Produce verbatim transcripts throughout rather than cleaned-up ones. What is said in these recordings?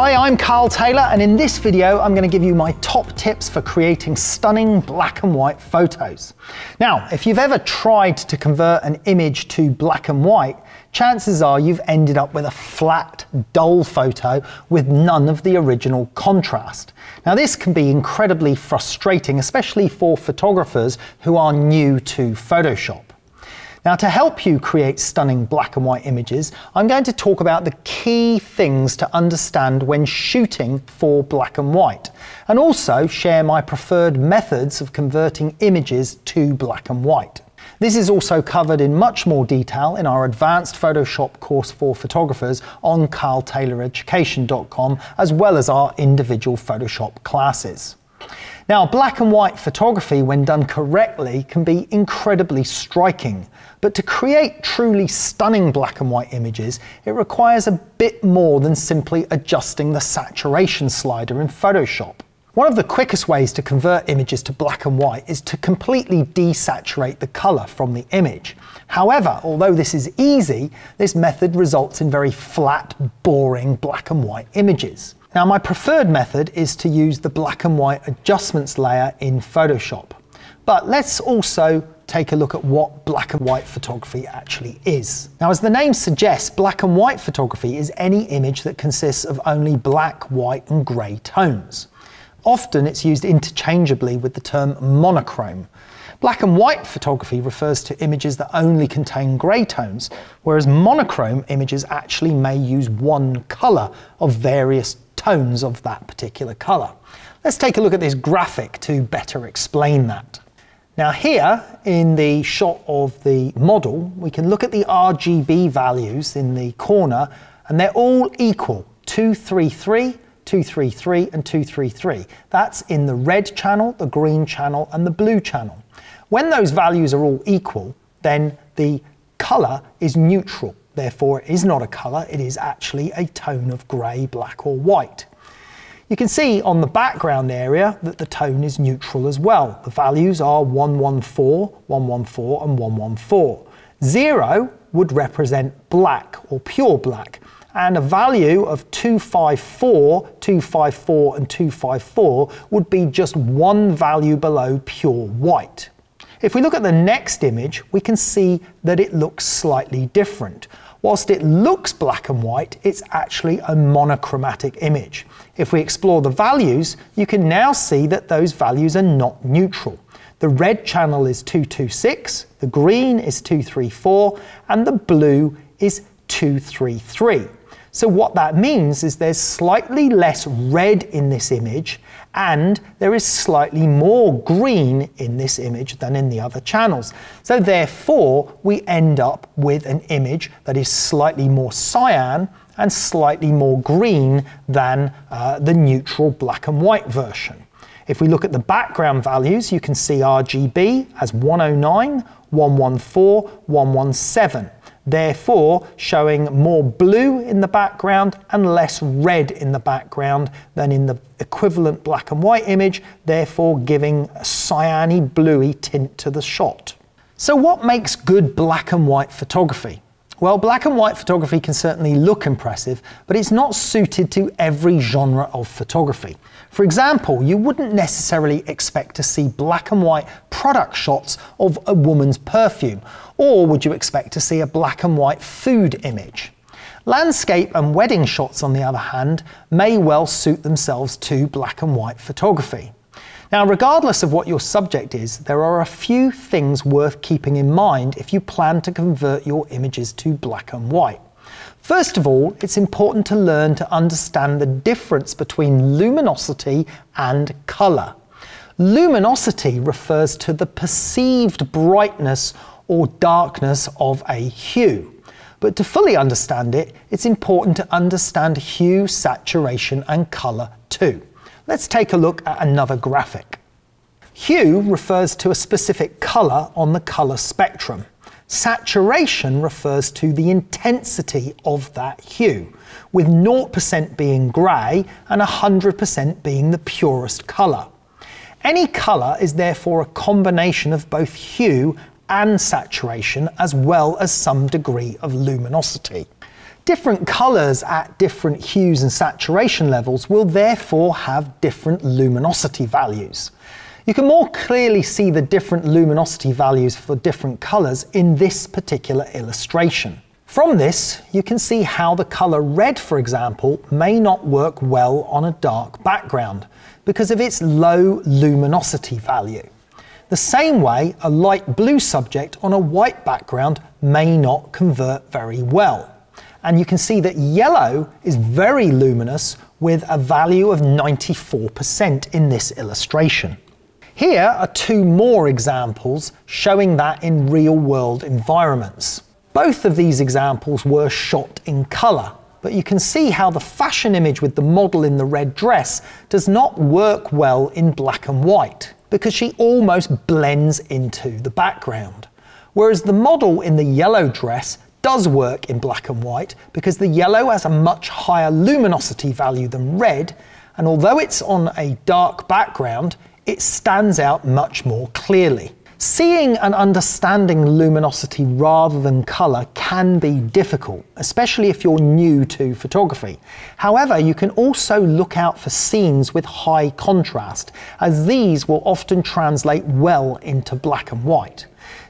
Hi, I'm Karl Taylor, and in this video I'm going to give you my top tips for creating stunning black and white photos. Now, if you've ever tried to convert an image to black and white, chances are you've ended up with a flat, dull photo with none of the original contrast. Now, this can be incredibly frustrating, especially for photographers who are new to Photoshop. Now, to help you create stunning black and white images, I'm going to talk about the key things to understand when shooting for black and white, and also share my preferred methods of converting images to black and white. This is also covered in much more detail in our advanced Photoshop course for photographers on Karl Taylor Education dot com, as well as our individual Photoshop classes. Now, black and white photography, when done correctly, can be incredibly striking, but to create truly stunning black and white images, it requires a bit more than simply adjusting the saturation slider in Photoshop. One of the quickest ways to convert images to black and white is to completely desaturate the color from the image. However, although this is easy, this method results in very flat, boring black and white images. Now, my preferred method is to use the black and white adjustments layer in Photoshop. But let's also take a look at what black and white photography actually is. Now, as the name suggests, black and white photography is any image that consists of only black, white, and grey tones. Often it's used interchangeably with the term monochrome. Black and white photography refers to images that only contain grey tones, whereas monochrome images actually may use one colour of various tones of that particular colour. Let's take a look at this graphic to better explain that. Now, here in the shot of the model, we can look at the R G B values in the corner, and they're all equal: two thirty-three, two thirty-three and two thirty-three. That's in the red channel, the green channel and the blue channel. When those values are all equal, then the colour is neutral. Therefore, it is not a colour, it is actually a tone of grey, black or white. You can see on the background area that the tone is neutral as well. The values are one one four, one one four and one one four. Zero would represent black or pure black, and a value of two five four, two five four and two five four would be just one value below pure white. If we look at the next image, we can see that it looks slightly different. Whilst it looks black and white, it's actually a monochromatic image. If we explore the values, you can now see that those values are not neutral. The red channel is two two six, the green is two three four, and the blue is two thirty-three. So what that means is there's slightly less red in this image, and there is slightly more green in this image than in the other channels. So therefore, we end up with an image that is slightly more cyan and slightly more green than uh, the neutral black and white version. If we look at the background values, you can see R G B as one oh nine, one one four, one one seven. Therefore showing more blue in the background and less red in the background than in the equivalent black and white image, therefore giving a cyany bluey tint to the shot. So what makes good black and white photography? Well, black and white photography can certainly look impressive, but it's not suited to every genre of photography. For example, you wouldn't necessarily expect to see black and white product shots of a woman's perfume, or would you expect to see a black and white food image? Landscape and wedding shots, on the other hand, may well suit themselves to black and white photography. Now, regardless of what your subject is, there are a few things worth keeping in mind if you plan to convert your images to black and white. First of all, it's important to learn to understand the difference between luminosity and colour. Luminosity refers to the perceived brightness or darkness of a hue. But to fully understand it, it's important to understand hue, saturation and colour too. Let's take a look at another graphic. Hue refers to a specific colour on the colour spectrum. Saturation refers to the intensity of that hue, with zero percent being grey and one hundred percent being the purest colour. Any colour is therefore a combination of both hue and saturation, as well as some degree of luminosity. Different colors at different hues and saturation levels will therefore have different luminosity values. You can more clearly see the different luminosity values for different colors in this particular illustration. From this, you can see how the color red, for example, may not work well on a dark background because of its low luminosity value. The same way, a light blue subject on a white background may not convert very well. And you can see that yellow is very luminous with a value of ninety-four percent in this illustration. Here are two more examples showing that in real-world environments. Both of these examples were shot in colour, but you can see how the fashion image with the model in the red dress does not work well in black and white, because she almost blends into the background. Whereas the model in the yellow dress does work in black and white, because the yellow has a much higher luminosity value than red, and although it's on a dark background, it stands out much more clearly. Seeing and understanding luminosity rather than colour can be difficult, especially if you're new to photography. However, you can also look out for scenes with high contrast, as these will often translate well into black and white.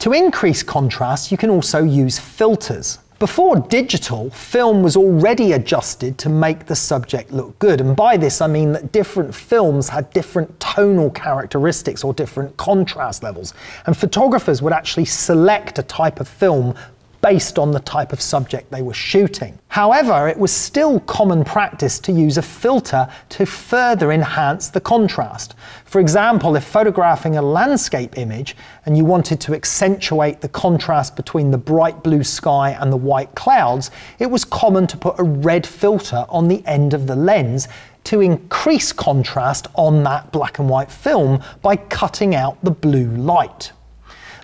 To increase contrast, you can also use filters. Before digital, film was already adjusted to make the subject look good, and by this I mean that different films had different tonal characteristics or different contrast levels, and photographers would actually select a type of film based on the type of subject they were shooting. However, it was still common practice to use a filter to further enhance the contrast. For example, if photographing a landscape image and you wanted to accentuate the contrast between the bright blue sky and the white clouds, it was common to put a red filter on the end of the lens to increase contrast on that black and white film by cutting out the blue light,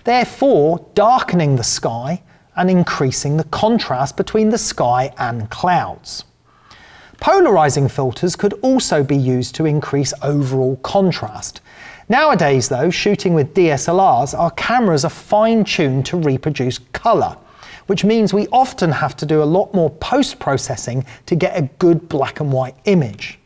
therefore darkening the sky and increasing the contrast between the sky and clouds. Polarizing filters could also be used to increase overall contrast. Nowadays though, shooting with D S L Rs, our cameras are fine-tuned to reproduce color, which means we often have to do a lot more post-processing to get a good black and white image.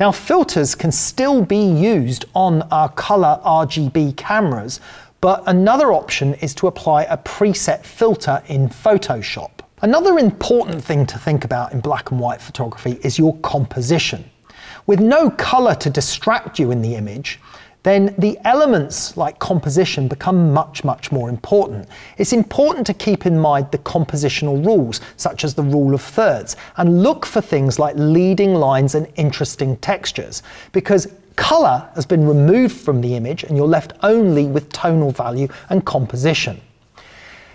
Now, filters can still be used on our color R G B cameras, but another option is to apply a preset filter in Photoshop. Another important thing to think about in black and white photography is your composition. With no colour to distract you in the image, then the elements like composition become much, much more important. It's important to keep in mind the compositional rules, such as the rule of thirds, and look for things like leading lines and interesting textures, because colour has been removed from the image and you're left only with tonal value and composition.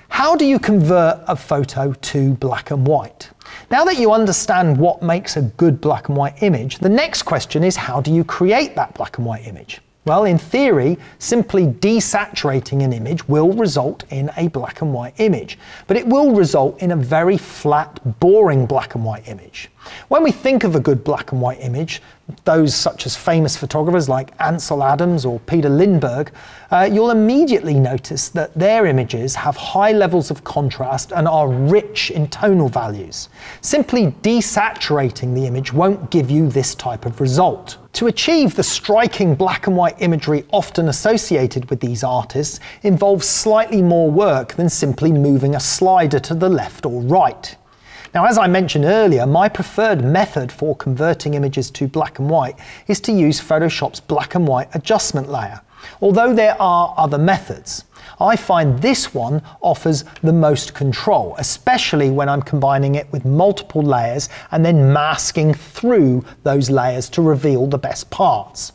How do you convert a photo to black and white? Now that you understand what makes a good black and white image, the next question is, how do you create that black and white image? Well, in theory, simply desaturating an image will result in a black and white image, but it will result in a very flat, boring black and white image. When we think of a good black and white image, those such as famous photographers like Ansel Adams or Peter Lindbergh, uh, you'll immediately notice that their images have high levels of contrast and are rich in tonal values. Simply desaturating the image won't give you this type of result. To achieve the striking black and white imagery often associated with these artists involves slightly more work than simply moving a slider to the left or right. Now, as I mentioned earlier, my preferred method for converting images to black and white is to use Photoshop's black and white adjustment layer, although there are other methods. I find this one offers the most control, especially when I'm combining it with multiple layers and then masking through those layers to reveal the best parts.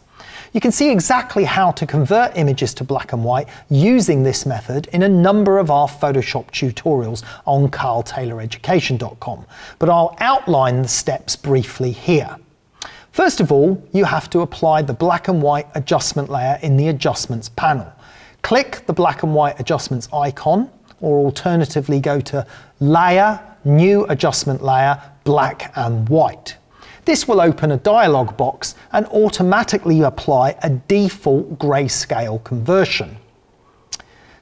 You can see exactly how to convert images to black and white using this method in a number of our Photoshop tutorials on Karl Taylor Education dot com, but I'll outline the steps briefly here. First of all, you have to apply the black and white adjustment layer in the adjustments panel. Click the black and white adjustments icon, or alternatively go to Layer, New Adjustment Layer, Black and White. This will open a dialog box and automatically apply a default grayscale conversion.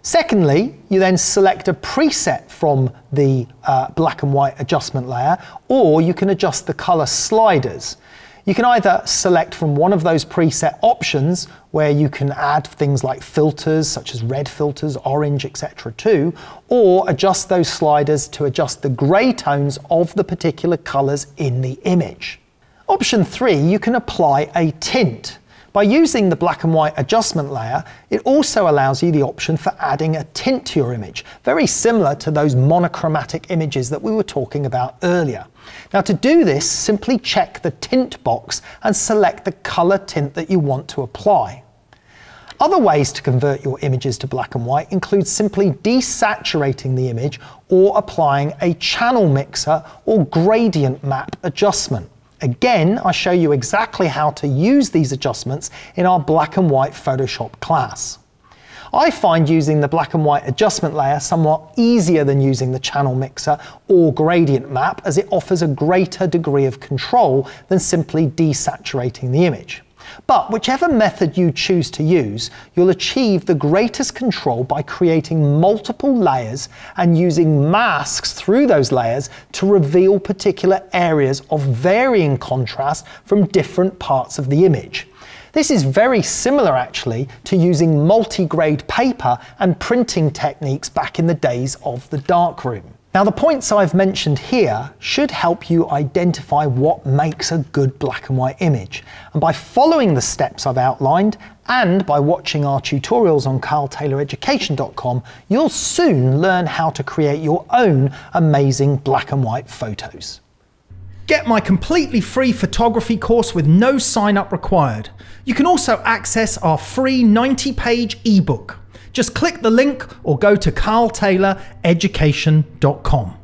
Secondly, you then select a preset from the uh, black and white adjustment layer, or you can adjust the color sliders. You can either select from one of those preset options where you can add things like filters, such as red filters, orange, et cetera too, or adjust those sliders to adjust the gray tones of the particular colors in the image. Option three, you can apply a tint. By using the black and white adjustment layer, it also allows you the option for adding a tint to your image, very similar to those monochromatic images that we were talking about earlier. Now to do this, simply check the tint box and select the color tint that you want to apply. Other ways to convert your images to black and white include simply desaturating the image or applying a channel mixer or gradient map adjustment. Again, I show you exactly how to use these adjustments in our black and white Photoshop class. I find using the black and white adjustment layer somewhat easier than using the channel mixer or gradient map, as it offers a greater degree of control than simply desaturating the image. But whichever method you choose to use, you'll achieve the greatest control by creating multiple layers and using masks through those layers to reveal particular areas of varying contrast from different parts of the image. This is very similar actually to using multi-grade paper and printing techniques back in the days of the darkroom. Now the points I've mentioned here should help you identify what makes a good black and white image. And by following the steps I've outlined and by watching our tutorials on Karl Taylor Education dot com, you'll soon learn how to create your own amazing black and white photos. Get my completely free photography course with no sign up required. You can also access our free ninety page ebook. Just click the link or go to Karl Taylor Education dot com.